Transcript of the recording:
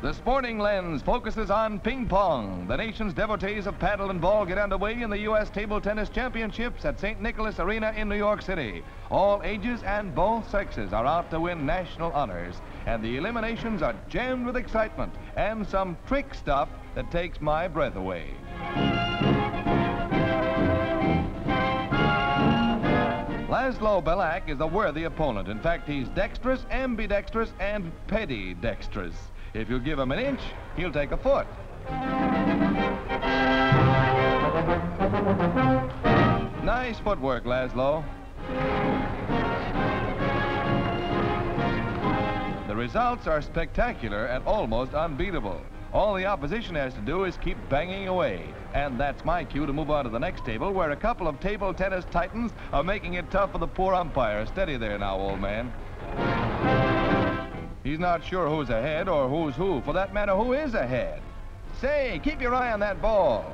The Sporting Lens focuses on ping pong. The nation's devotees of paddle and ball get underway in the U.S. Table Tennis Championships at St. Nicholas Arena in New York City. All ages and both sexes are out to win national honors, and the eliminations are jammed with excitement and some trick stuff that takes my breath away. Laszlo Bellak is a worthy opponent. In fact, he's dexterous, ambidextrous, and pedidextrous. If you give him an inch, he'll take a foot. Nice footwork, Laszlo. The results are spectacular and almost unbeatable. All the opposition has to do is keep banging away. And that's my cue to move on to the next table, where a couple of table tennis titans are making it tough for the poor umpire. Steady there now, old man. He's not sure who's ahead or who's who. For that matter, who is ahead? Say, keep your eye on that ball.